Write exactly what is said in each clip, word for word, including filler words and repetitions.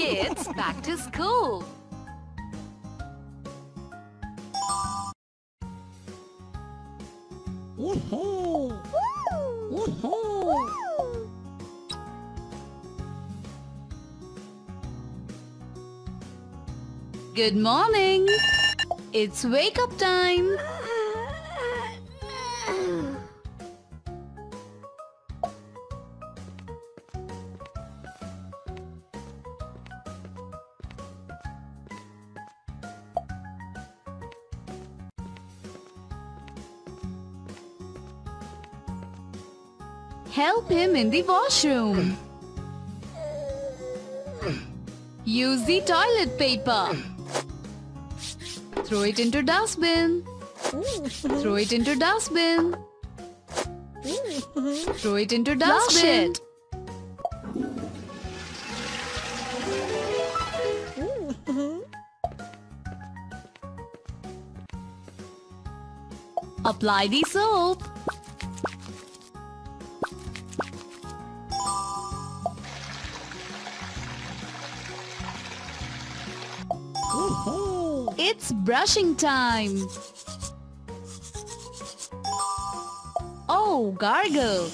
kids back to school. Yee-haw! Woo! Yee-haw! Woo! Good morning. It's wake-up time. Help him in the washroom. Use the toilet paper. Throw it into dustbin. Throw it into dustbin. Throw it into dustbin. Apply the soap. It's brushing time. Oh, gargle.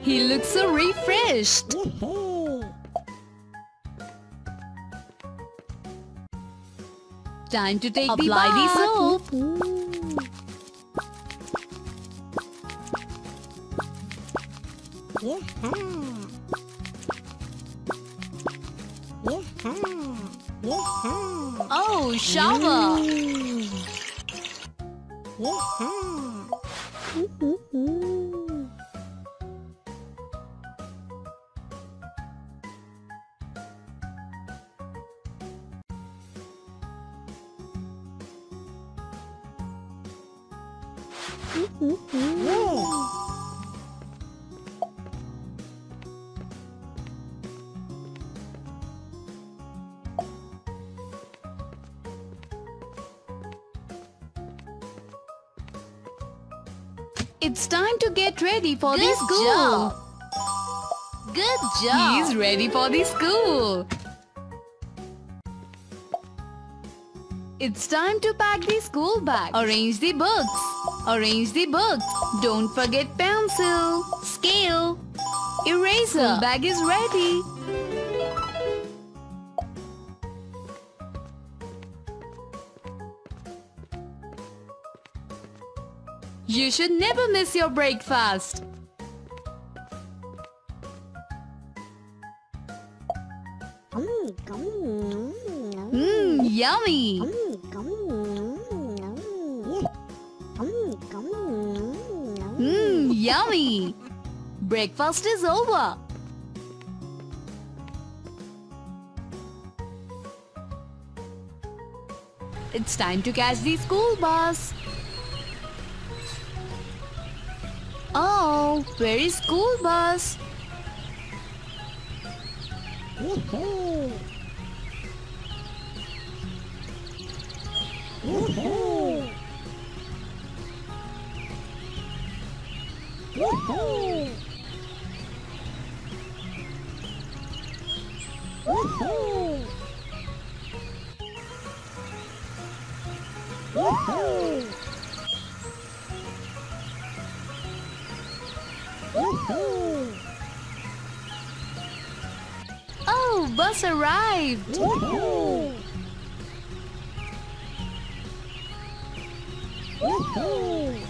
He looks so refreshed. Time to take the bath. Soap. Yeah. Oh, shower! Whoa! It's time to get ready for the school. Good job. He's ready for the school. It's time to pack the school bag. Arrange the books. Arrange the books. Don't forget pencil, scale, eraser. School bag is ready. You should never miss your breakfast. Mmm, yummy. Mmm, yummy. Breakfast is over. It's time to catch the school bus. Oh, where is school bus? Woohoo! Woohoo! Woohoo! Woohoo! Woohoo! Oh, bus arrived! Woohoo! Woohoo!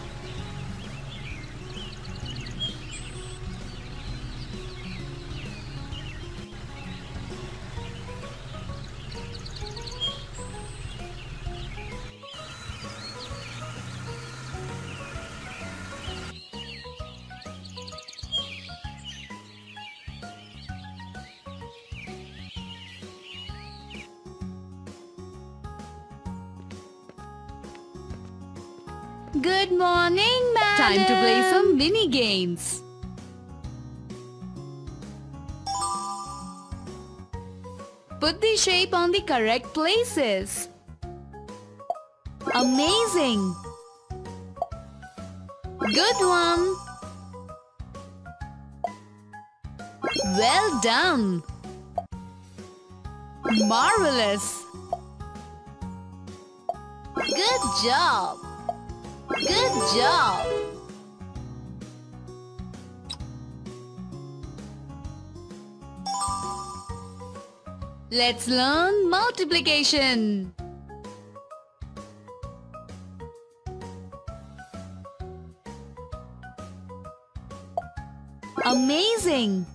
Good morning, madam. Time to play some mini games. Put the shape on the correct places. Amazing. Good one. Well done! Marvelous! Good job! Good job! Let's learn multiplication. Amazing!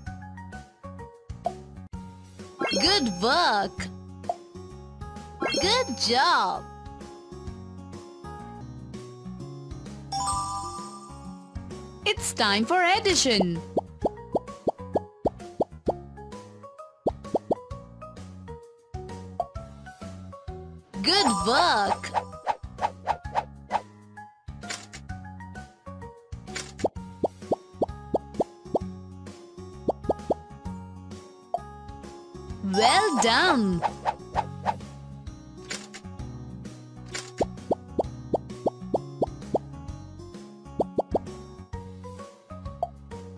Good work! Good job! It's time for addition. Good work! Well done!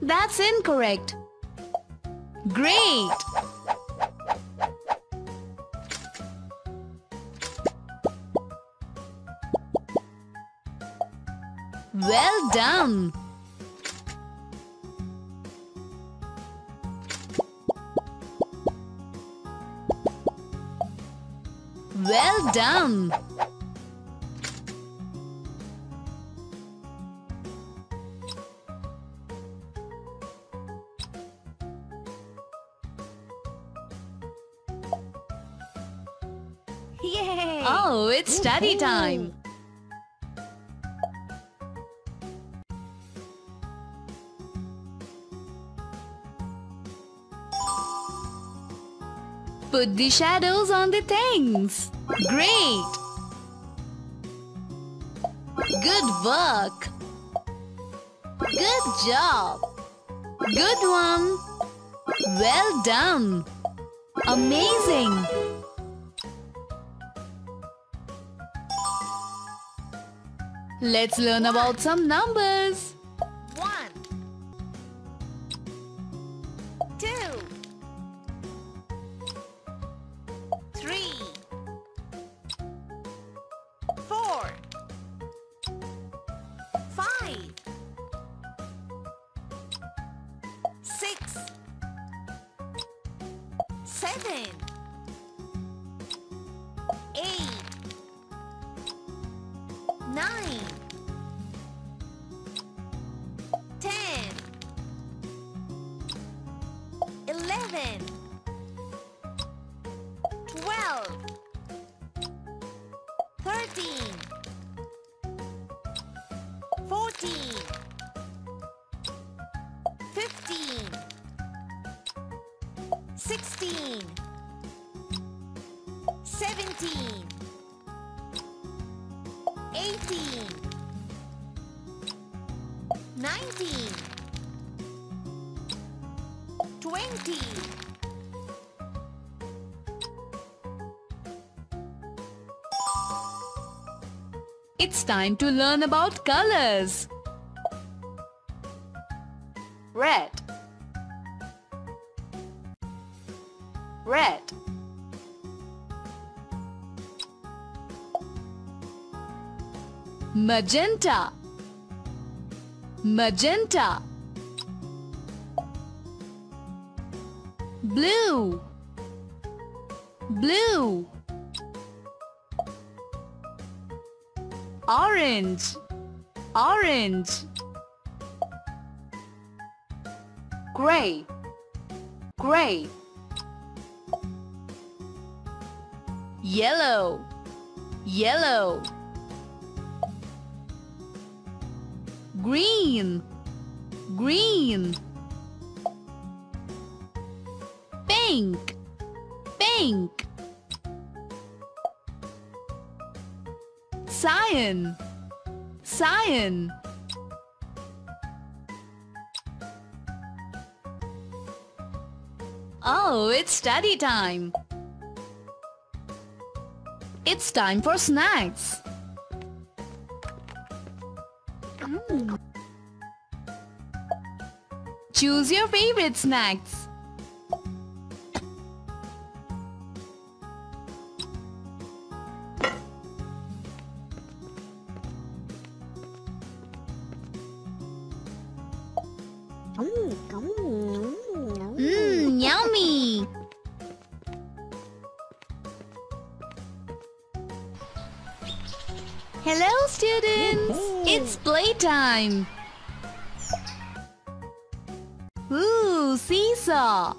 That's incorrect. Great! Well done! Well done! Yay! Oh, it's study time! Put the shadows on the things. Great! Good work! Good job! Good one! Well done! Amazing! Let's learn about some numbers. It's time to learn about colors. Red, red, magenta, magenta, blue, blue, orange, orange, gray, gray, yellow, yellow, green, green, pink, pink, cyan, cyan, oh, it's study time. It's time for snacks. Mm. Choose your favorite snacks. Hello, students! It's playtime! Ooh, seesaw!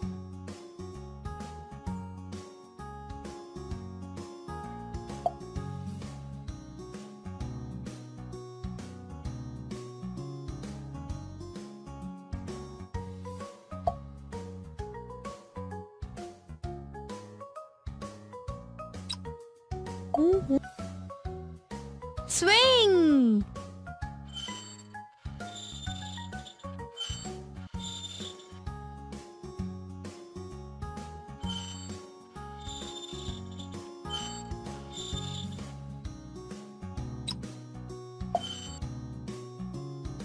Swing!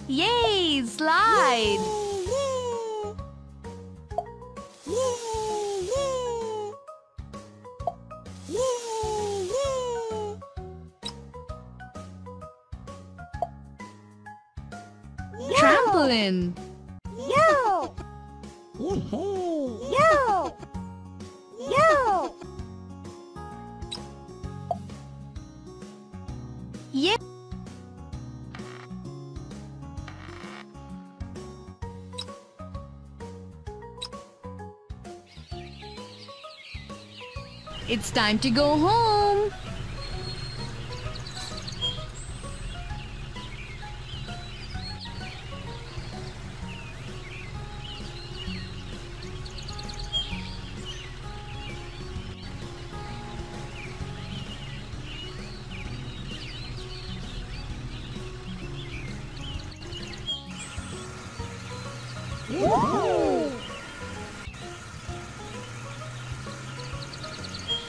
Yay! Slide! Yay. Trampoline. Yo. Yo. Yo. Yeah. It's time to go home. Woohoo!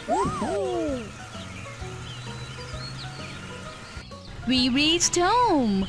Woohoo! We reached home!